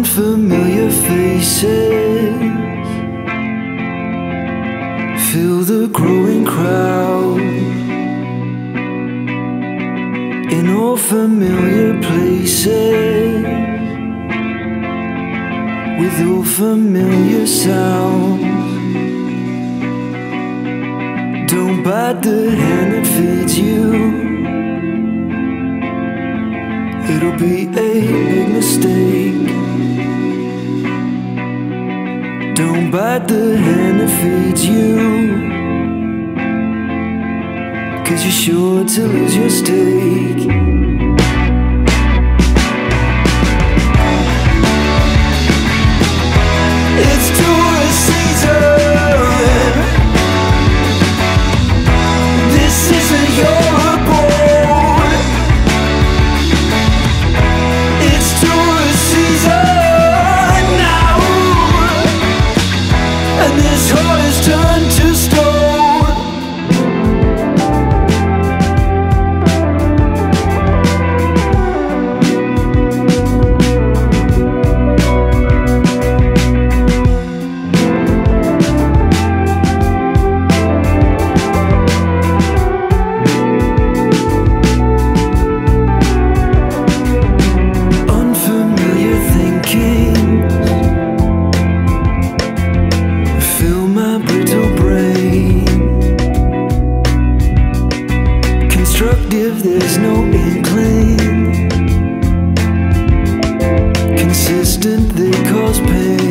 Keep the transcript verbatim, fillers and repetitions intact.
unfamiliar faces fill the growing crowd. In all familiar places, with all familiar sounds. Don't bite the hand that feeds you, it'll be a big mistake. Don't bite the hand that feeds you, 'cause you're sure to lose your stake. Constructive, there's no incline. Consistent, they cause pain.